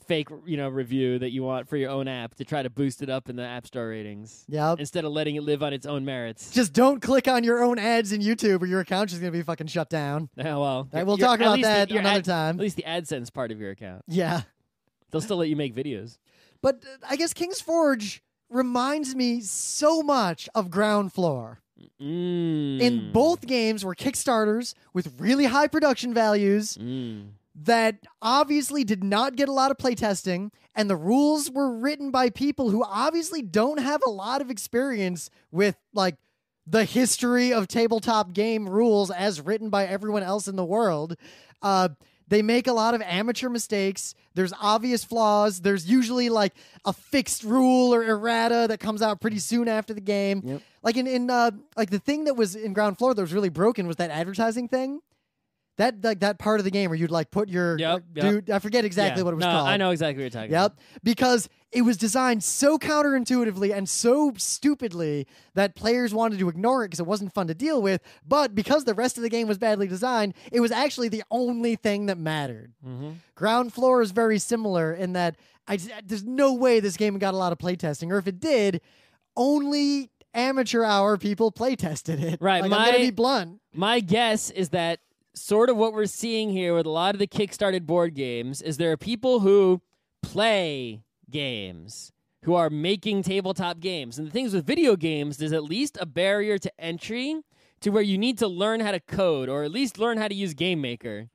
fake, you know, review that you want for your own app to try to boost it up in the App Store ratings. Yep. Instead of letting it live on its own merits. Just don't click on your own ads in YouTube or your account is going to be fucking shut down. Oh, well. Right, we'll talk about that the, another ad, time. At least the AdSense part of your account. Yeah. They'll still let you make videos. But uh, I guess King's Forge reminds me so much of Ground Floor. Mm. In both games were Kickstarters with really high production values. Mm. That obviously did not get a lot of playtesting, and the rules were written by people who obviously don't have a lot of experience with, like, the history of tabletop game rules as written by everyone else in the world. Uh, they make a lot of amateur mistakes. There's obvious flaws. There's usually, like, a fixed rule or errata that comes out pretty soon after the game. Yep. Like, in, in uh, like the thing that was in Ground Floor that was really broken was that advertising thing. That like that part of the game where you'd like put your yep, yep. dude, I forget exactly yeah. what it was no, called. I know exactly what you're talking yep. about. Yep. Because it was designed so counterintuitively and so stupidly that players wanted to ignore it because it wasn't fun to deal with. But because the rest of the game was badly designed, it was actually the only thing that mattered. Mm-hmm. Ground Floor is very similar in that I, there's no way this game got a lot of playtesting, or if it did, only amateur hour people playtested it. Right. Like, my, I'm going to be blunt. My guess is that sort of what we're seeing here with a lot of the Kickstarted board games is there are people who play games, who are making tabletop games. And the things with video games, there's at least a barrier to entry to where you need to learn how to code or at least learn how to use Game Maker.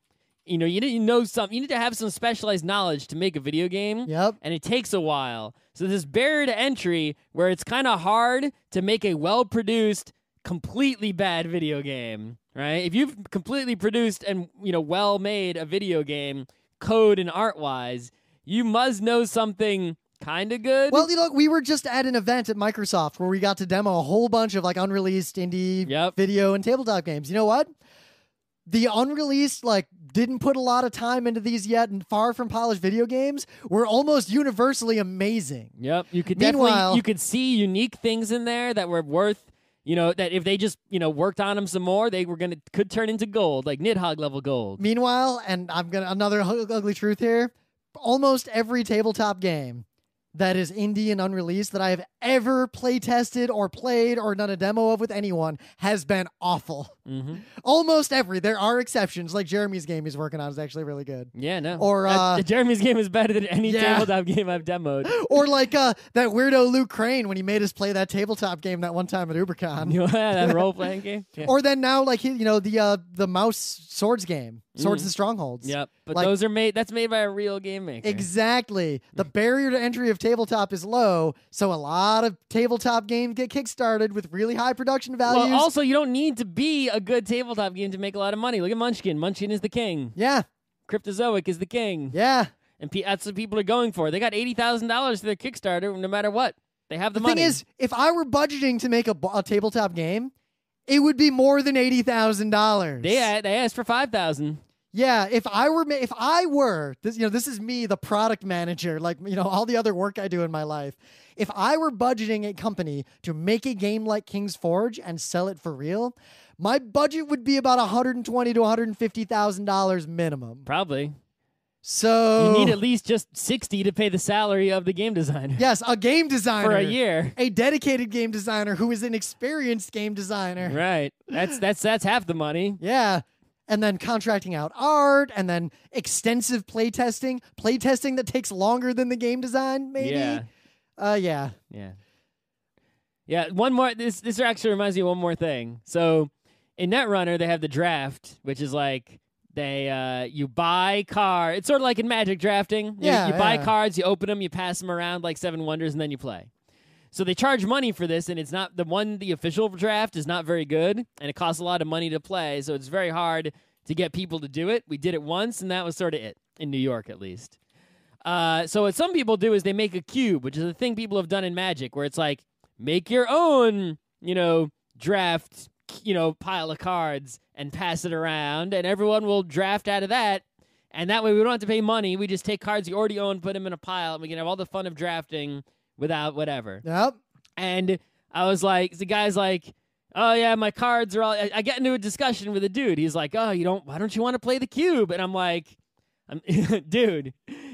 you know, you need to know something. You need to have some specialized knowledge to make a video game. Yep. And it takes a while. So this barrier to entry where it's kind of hard to make a well-produced, completely bad video game, right? If you've completely produced and, you know, well-made a video game, code and art-wise, you must know something kind of good. Well, you know, we were just at an event at Microsoft where we got to demo a whole bunch of like unreleased indie yep. video and tabletop games. You know what? The unreleased, like, didn't put a lot of time into these yet and far from polished video games were almost universally amazing. Yep. You could definitely, you could see unique things in there that were worth, you know, that if they just, you know, worked on them some more, they were going to, could turn into gold, like Nidhogg level gold. Meanwhile, and I'm going to, another ugly truth here, almost every tabletop game that is indie and unreleased that I have ever play tested or played or done a demo of with anyone has been awful. Mm-hmm. Almost every. There are exceptions. Like Jeremy's game he's working on is actually really good. Yeah, no. Or uh, uh, Jeremy's game is better than any yeah. tabletop game I've demoed. Or like uh, that weirdo Luke Crane when he made us play that tabletop game that one time at UberCon. Yeah, that role-playing game. Yeah. Or then now, like, you know, the uh, the mouse swords game. Swords mm. and Strongholds. Yep, but like, those are made. That's made by a real game maker. Exactly. The barrier to entry of tabletop is low, so a lot of tabletop games get kickstarted with really high production values. Well, also, you don't need to be a good tabletop game to make a lot of money. Look at Munchkin. Munchkin is the king. Yeah. Cryptozoic is the king. Yeah. And pe that's what people are going for. They got eighty thousand dollars to their Kickstarter, no matter what. They have the, the money. The thing is, if I were budgeting to make a, a tabletop game, it would be more than eighty thousand dollars. They they asked for five thousand. Yeah, if I were if I were this, you know, this is me, the product manager, like, you know, all the other work I do in my life. If I were budgeting a company to make a game like King's Forge and sell it for real, my budget would be about one hundred and twenty to one hundred and fifty thousand dollars minimum. Probably. So you need at least just sixty to pay the salary of the game designer. Yes, a game designer for a year, a dedicated game designer who is an experienced game designer. Right, that's that's that's half the money. Yeah, and then contracting out art, and then extensive playtesting, playtesting that takes longer than the game design. Maybe. Yeah. Uh, yeah. Yeah. Yeah. One more. This this actually reminds me of one more thing. So in Netrunner, they have the draft, which is like. They, uh, you buy cards. It's sort of like in Magic drafting. You, yeah, you buy yeah. cards, you open them, you pass them around like Seven Wonders, and then you play. So they charge money for this, and it's not the one. The official draft is not very good, and it costs a lot of money to play. So it's very hard to get people to do it. We did it once, and that was sort of it in New York, at least. Uh, so what some people do is they make a cube, which is a thing people have done in Magic, where it's like make your own, you know, draft. You know, pile of cards and pass it around, and everyone will draft out of that. And that way, we don't have to pay money. We just take cards you already own, put them in a pile, and we can have all the fun of drafting without whatever. Yep. And I was like, the guy's like, "Oh yeah, my cards are all." I, I get into a discussion with a dude. He's like, "Oh, you don't? Why don't you want to play the cube?" And I'm like, I'm, "Dude,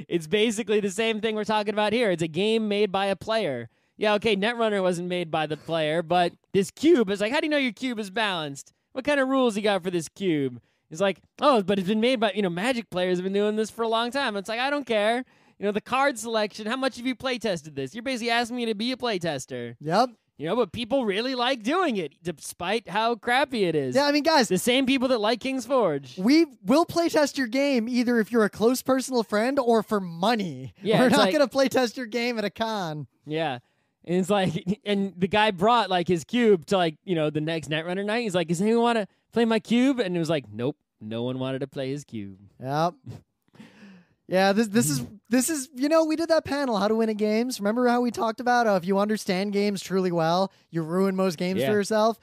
it's basically the same thing we're talking about here. It's a game made by a player." Yeah, okay, Netrunner wasn't made by the player, but this cube is like, how do you know your cube is balanced? What kind of rules you got for this cube? It's like, oh, but it's been made by, you know, Magic players have been doing this for a long time. It's like, I don't care. You know, the card selection, how much have you play tested this? You're basically asking me to be a play tester. Yep. You know, but people really like doing it, despite how crappy it is. Yeah, I mean, guys. The same people that like King's Forge. We will playtest your game either if you're a close personal friend or for money. Yeah, we're not like, going to playtest your game at a con. Yeah. And it's like, and the guy brought like his cube to like, you know, the next Netrunner night. He's like, does anyone want to play my cube? And it was like, nope, no one wanted to play his cube. Yep. Yeah, this this is this is you know, we did that panel, how to win at games. Remember how we talked about uh, if you understand games truly well, you ruin most games yeah. for yourself.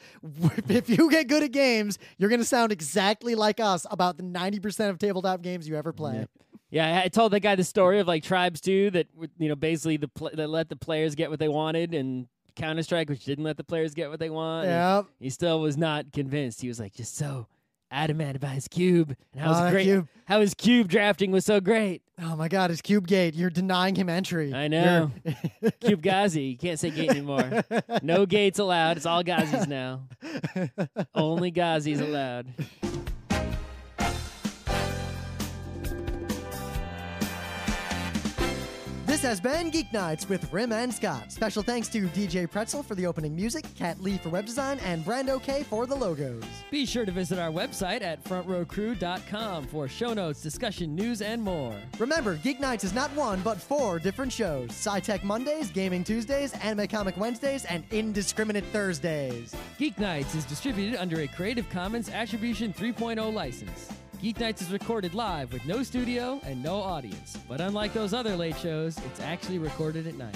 If you get good at games, you're gonna sound exactly like us about the ninety percent of tabletop games you ever play. Yep. Yeah, I told that guy the story of like Tribes two that, you know, basically the pl that let the players get what they wanted, and Counter-Strike, which didn't let the players get what they want. Yeah, he still was not convinced. He was like just so adamant about his cube and how, oh, his great, cube. how his cube drafting was so great. Oh my God, his cube gate! You're denying him entry. I know, Cube Ghazi. You can't say gate anymore. No gates allowed. It's all Ghazis now. Only Ghazis allowed. This has been Geek Nights with Rim and Scott. Special thanks to D J Pretzel for the opening music, Kat Lee for web design, and Brando K for the logos. Be sure to visit our website at front row crew dot com for show notes, discussion, news, and more. Remember, Geek Nights is not one, but four different shows. Sci-Tech Mondays, Gaming Tuesdays, Anime Comic Wednesdays, and Indiscriminate Thursdays. Geek Nights is distributed under a Creative Commons Attribution three point oh license. Geek Nights is recorded live with no studio and no audience. But unlike those other late shows, it's actually recorded at night.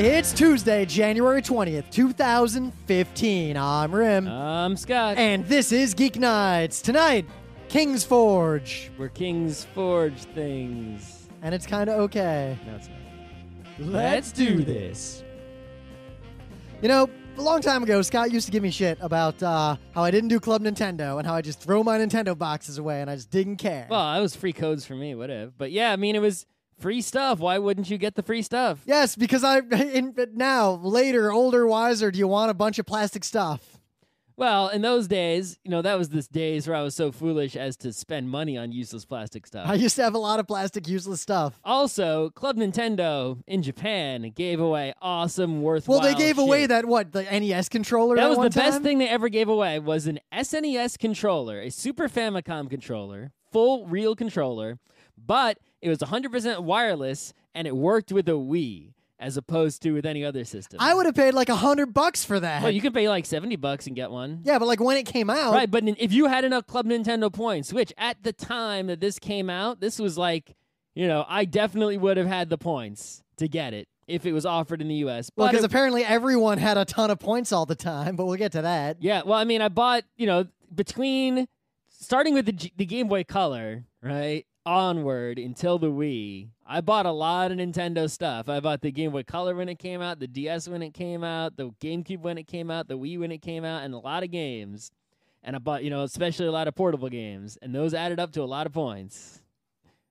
It's Tuesday, January twentieth, two thousand fifteen. I'm Rim. I'm Scott. And this is Geek Nights. Tonight, King's Forge. We're King's Forge things. And it's kind of okay. No, it's not. Let's do this. You know, a long time ago, Scott used to give me shit about uh, how I didn't do Club Nintendo and how I just throw my Nintendo boxes away and I just didn't care. Well, that was free codes for me, whatever. But yeah, I mean, it was... free stuff. Why wouldn't you get the free stuff? Yes, because I in, now, later, older, wiser, do you want a bunch of plastic stuff? Well, in those days, you know, that was this days where I was so foolish as to spend money on useless plastic stuff. I used to have a lot of plastic useless stuff. Also, Club Nintendo in Japan gave away awesome, worthwhile Well, they gave shit. away that, what, the N E S controller That, that was one the time? Best thing they ever gave away was an S N E S controller, a Super Famicom controller, full real controller, but... it was one hundred percent wireless, and it worked with a Wii, as opposed to with any other system. I would have paid like one hundred bucks for that. Well, you could pay like seventy bucks and get one. Yeah, but like when it came out. Right, but if you had enough Club Nintendo points, which at the time that this came out, this was like, you know, I definitely would have had the points to get it if it was offered in the U S. Well, because apparently everyone had a ton of points all the time, but we'll get to that. Yeah, well, I mean, I bought, you know, between, starting with the, G the Game Boy Color, right? Onward until the Wii, I bought a lot of Nintendo stuff. I bought the Game Boy Color when it came out, the D S when it came out, the GameCube when it came out, the Wii when it came out, and a lot of games. And I bought, you know, especially a lot of portable games. And those added up to a lot of points.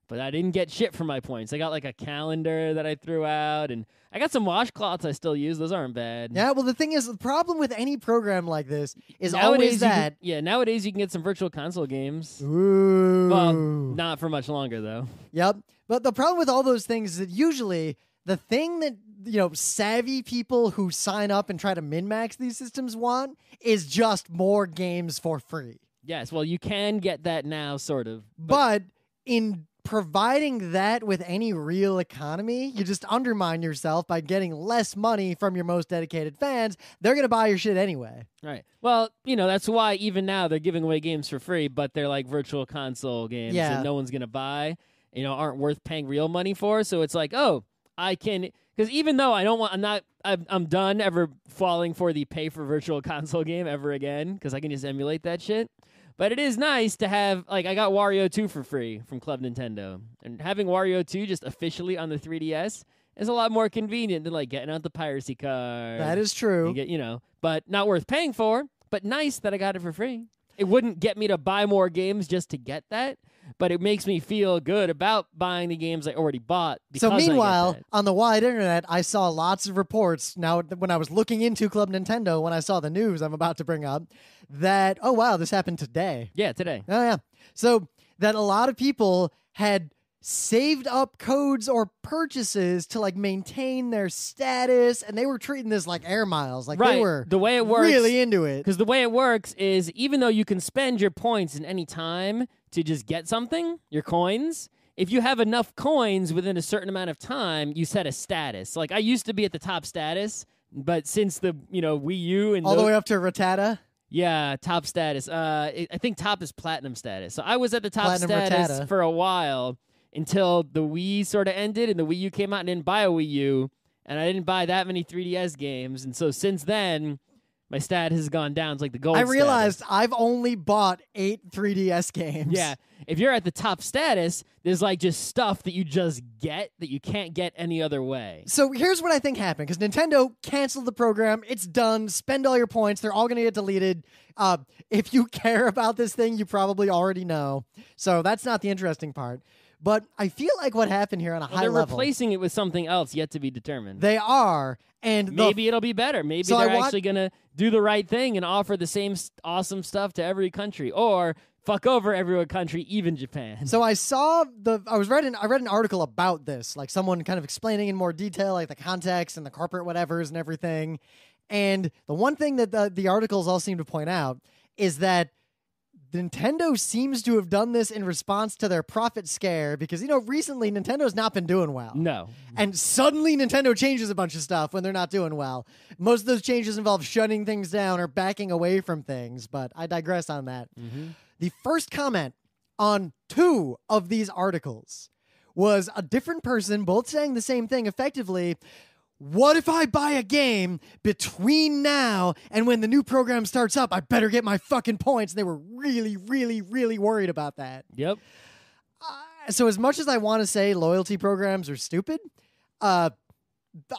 But I didn't get shit for my points. I got like a calendar that I threw out, and I got some washcloths I still use. Those aren't bad. Yeah, well, the thing is, the problem with any program like this is nowadays always that. Can, yeah, nowadays you can get some virtual console games. Ooh. Well, not for much longer, though. Yep. But the problem with all those things is that usually the thing that, you know, savvy people who sign up and try to min-max these systems want is just more games for free. Yes, well, you can get that now, sort of. But, but in... providing that with any real economy, you just undermine yourself by getting less money from your most dedicated fans. They're going to buy your shit anyway. Right. Well, you know, that's why even now they're giving away games for free, but they're like virtual console games yeah. that no one's going to buy, you know, aren't worth paying real money for. So it's like, oh, I can... because even though I don't want, I'm not, I'm, I'm done ever falling for the pay for virtual console game ever again, because I can just emulate that shit. But it is nice to have, like, I got Wario two for free from Club Nintendo. And having Wario two just officially on the three D S is a lot more convenient than, like, getting out the piracy card. That is true. You get, you know, but not worth paying for, but nice that I got it for free. It wouldn't get me to buy more games just to get that, but it makes me feel good about buying the games I already bought. So meanwhile, on the wide internet, I saw lots of reports. Now, when I was looking into Club Nintendo, when I saw the news I'm about to bring up, that, oh, wow, this happened today. Yeah, today. Oh, yeah. So that a lot of people had saved up codes or purchases to, like, maintain their status, and they were treating this like air miles. Like, right. they were the way it works, really into it. Because the way it works is, even though you can spend your points in any time to just get something, your coins... if you have enough coins within a certain amount of time, you set a status. Like, I used to be at the top status, but since the, you know, Wii U... and all the way up to Rattata? Yeah, top status. Uh, it, I think top is platinum status. So I was at the top platinum status Rattata. for a while until the Wii sort of ended, and the Wii U came out, and I didn't buy a Wii U, and I didn't buy that many three D S games. And so since then, My stat has gone down. It's like the gold I realized status. I've only bought eight three D S games. Yeah. If you're at the top status, there's like just stuff that you just get that you can't get any other way. So here's what I think happened. Because Nintendo canceled the program. It's done. Spend all your points. They're all going to get deleted. Uh, if you care about this thing, you probably already know. So that's not the interesting part. But I feel like what happened here on a well, high level... They're replacing it with something else yet to be determined. They are. And maybe the it'll be better. Maybe so they're want... actually going to do the right thing and offer the same awesome stuff to every country. Or fuck over every country, even Japan. So I saw the... I was read an, I read an article about this. Like someone kind of explaining in more detail like the context and the corporate whatevers and everything. And the one thing that the, the articles all seem to point out is that Nintendo seems to have done this in response to their profit scare because, you know, recently Nintendo's not been doing well. No. And suddenly Nintendo changes a bunch of stuff when they're not doing well. Most of those changes involve shutting things down or backing away from things, but I digress on that. Mm-hmm. The first comment on two of these articles was a different person, both saying the same thing effectively. What if I buy a game between now and when the new program starts up? I better get my fucking points. And they were really, really, really worried about that. Yep. Uh, so as much as I want to say loyalty programs are stupid, uh,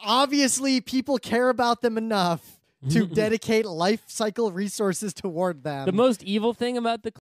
obviously people care about them enough to dedicate life cycle resources toward them. The most evil thing about the